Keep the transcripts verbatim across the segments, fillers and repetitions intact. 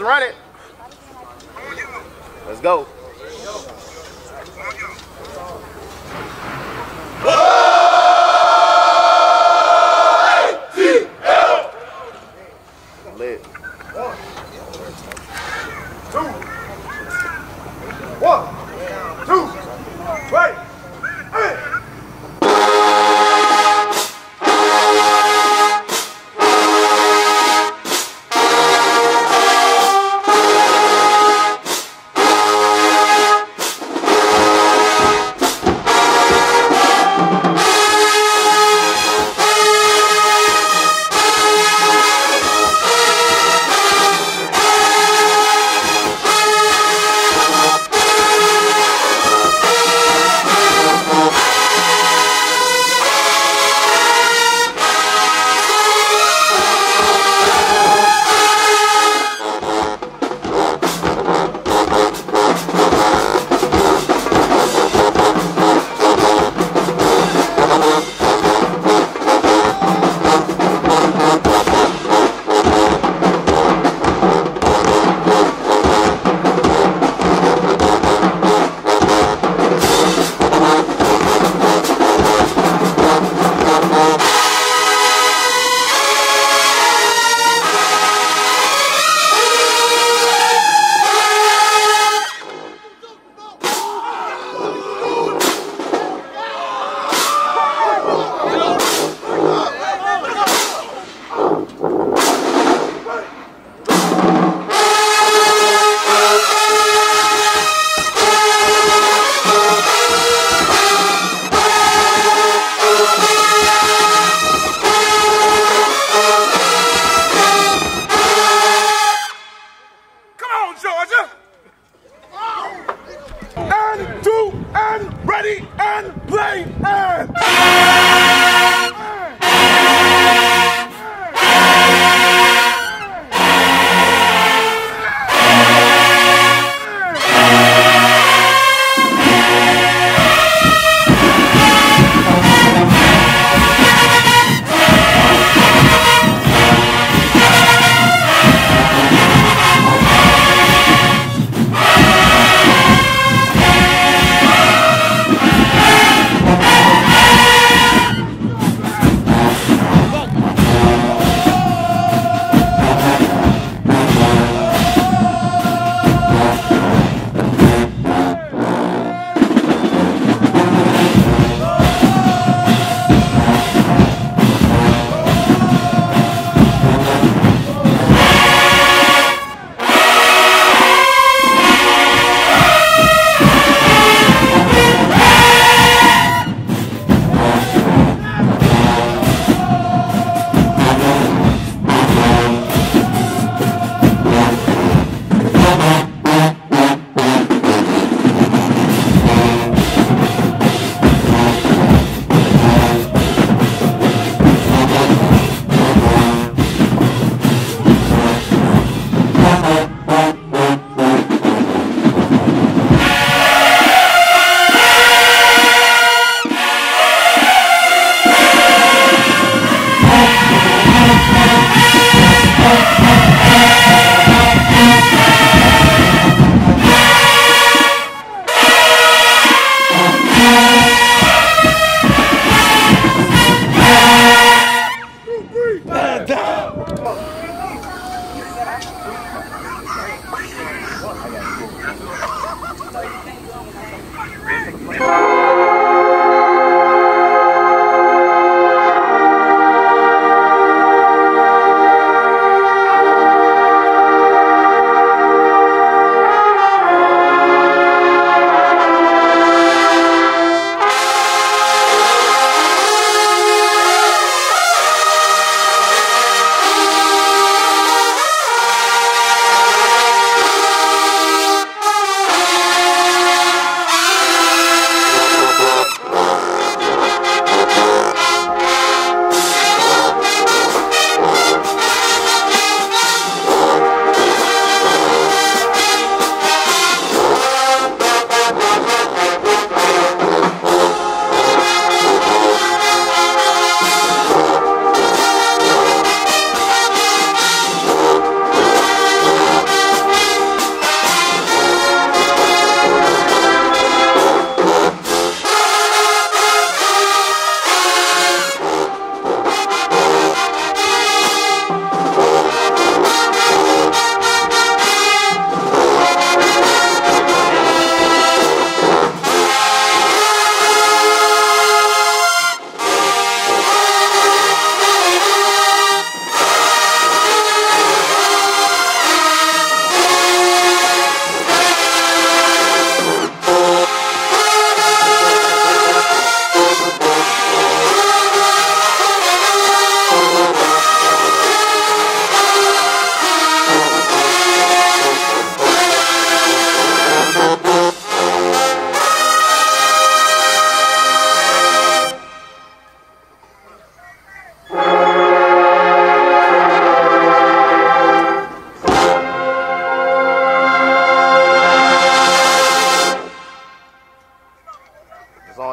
Let's run it. Let's go. Lit. one, two, one, two, three.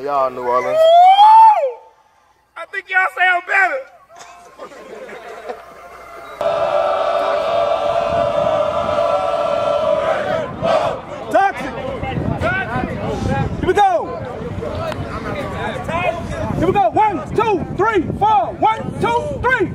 on y'all, New Orleans. Woo! I think y'all sound better. Taxi. Here we go. Here we go. One, two, three, four. One, two, three.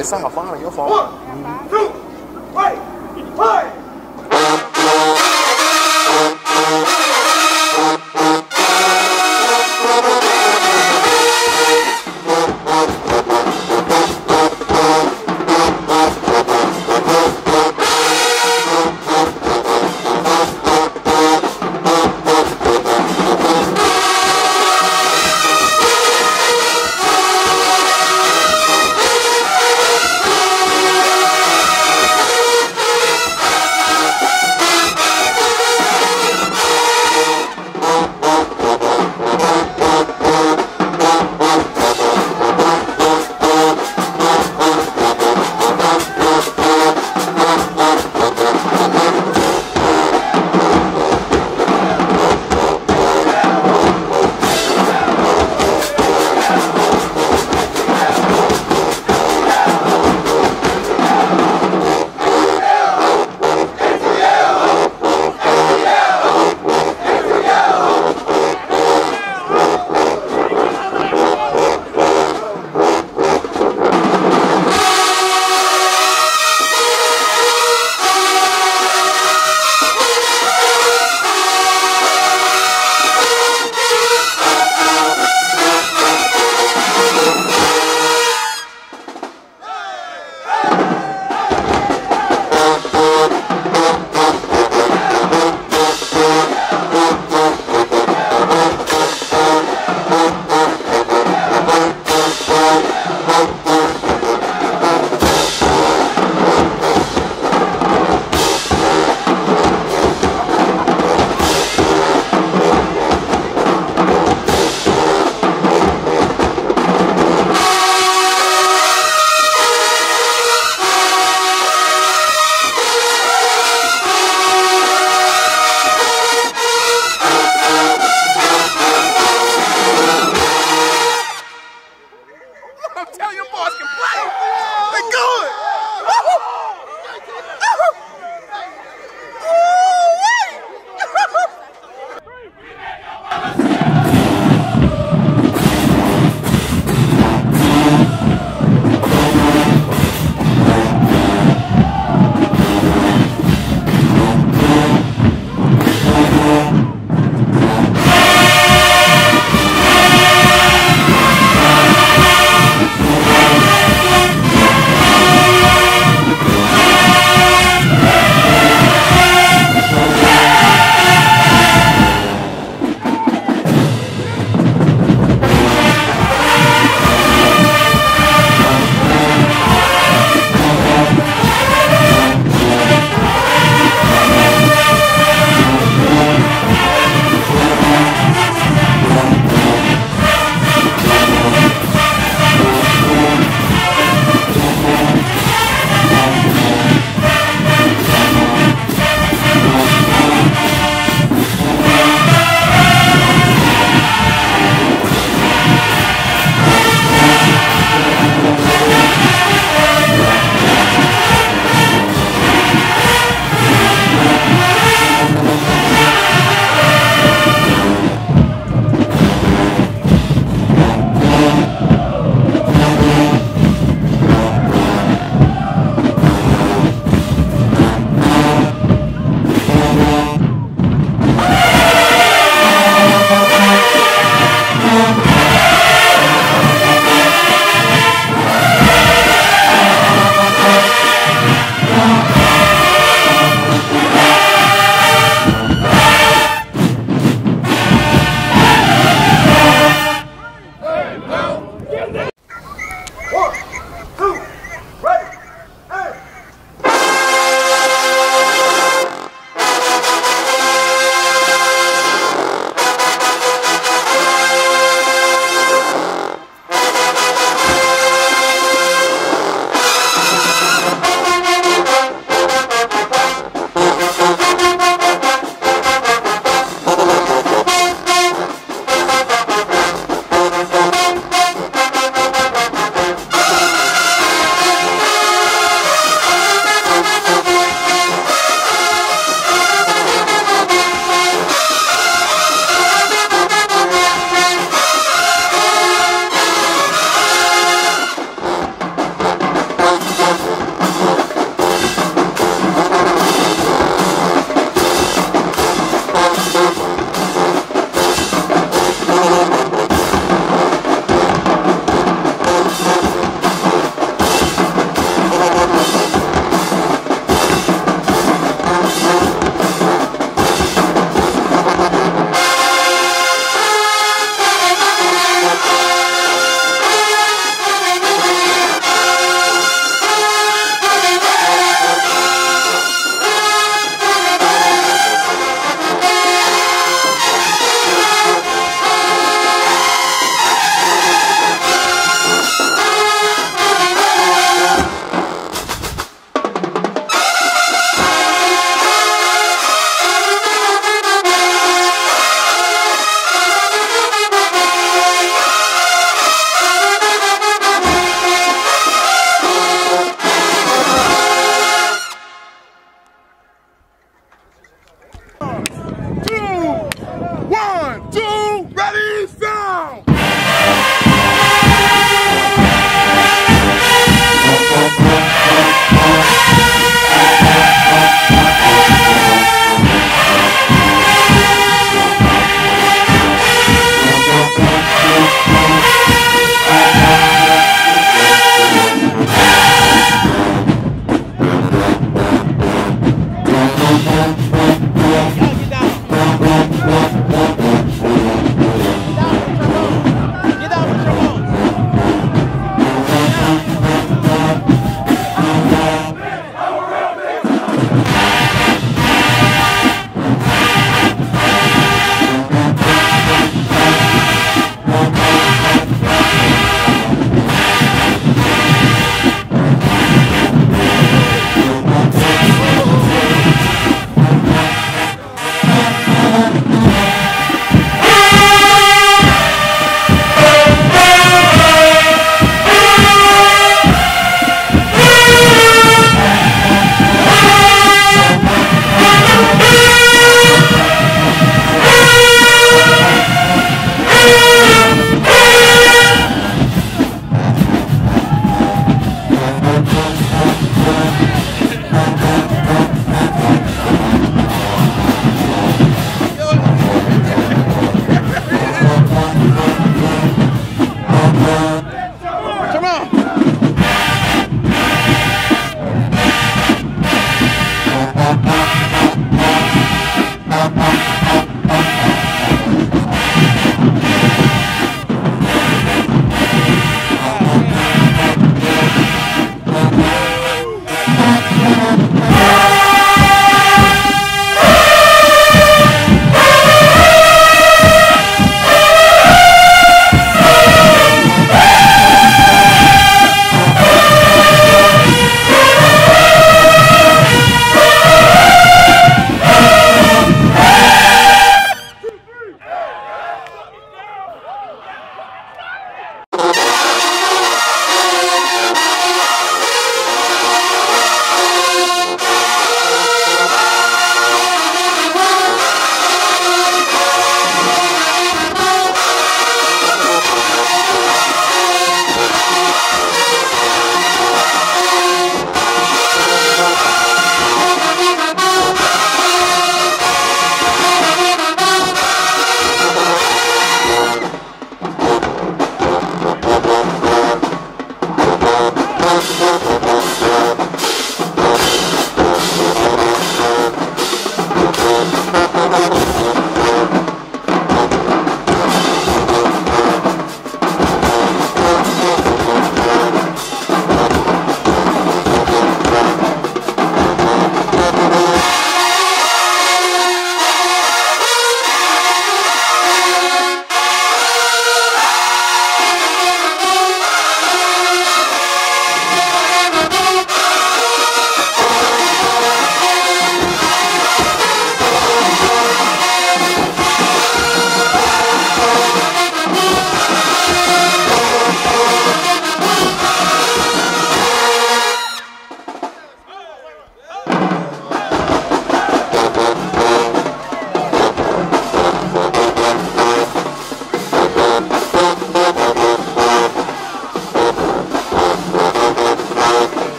It's not her fault, not your fault. One, mm-hmm. two, three, play! Let's go.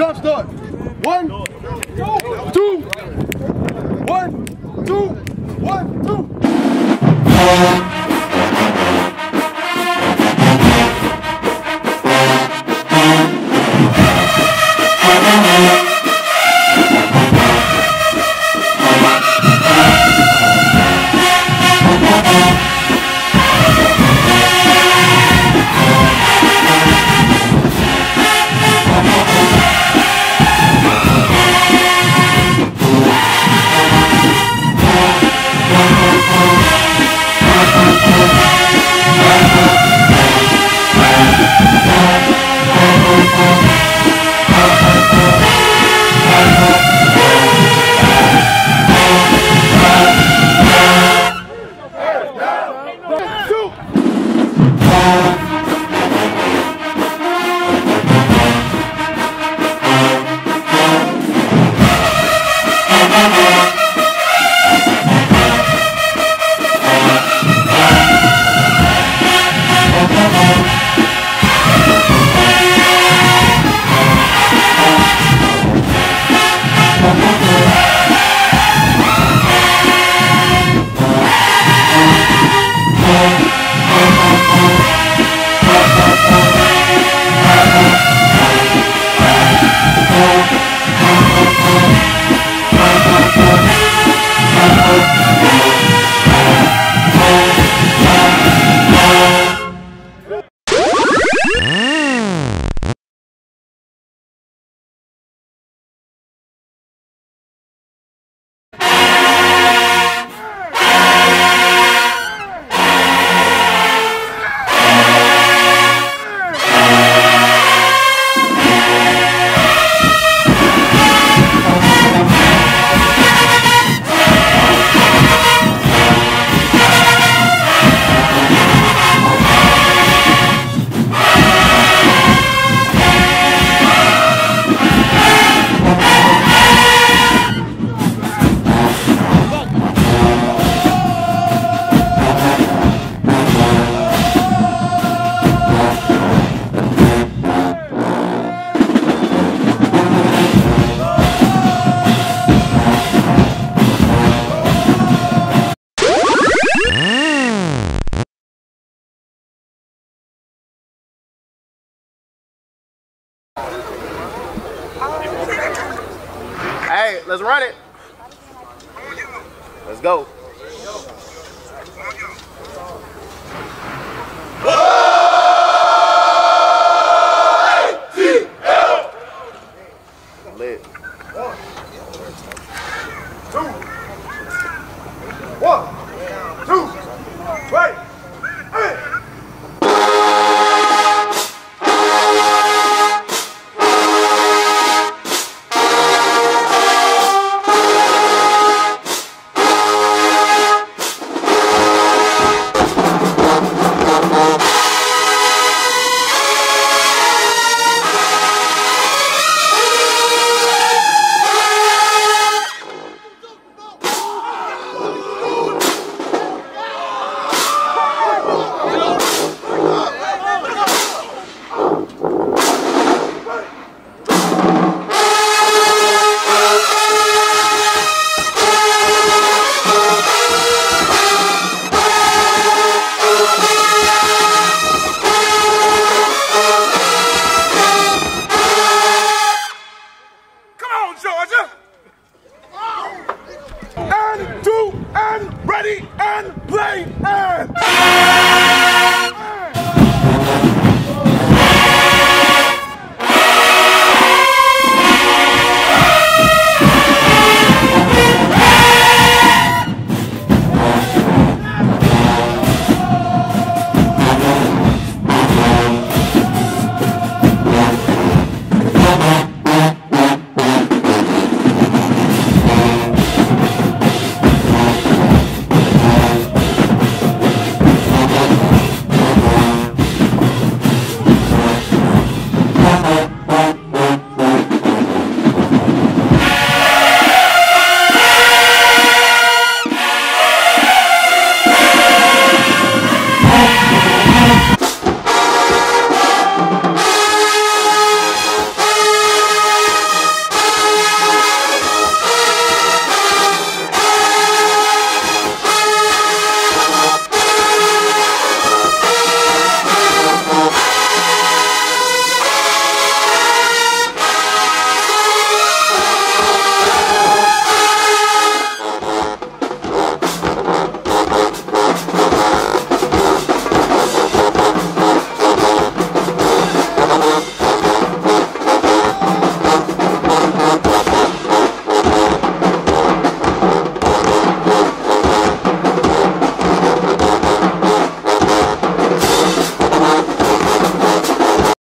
jump start. One, two, one, two, one, two. Hey, let's run it. Let's go. Whoa!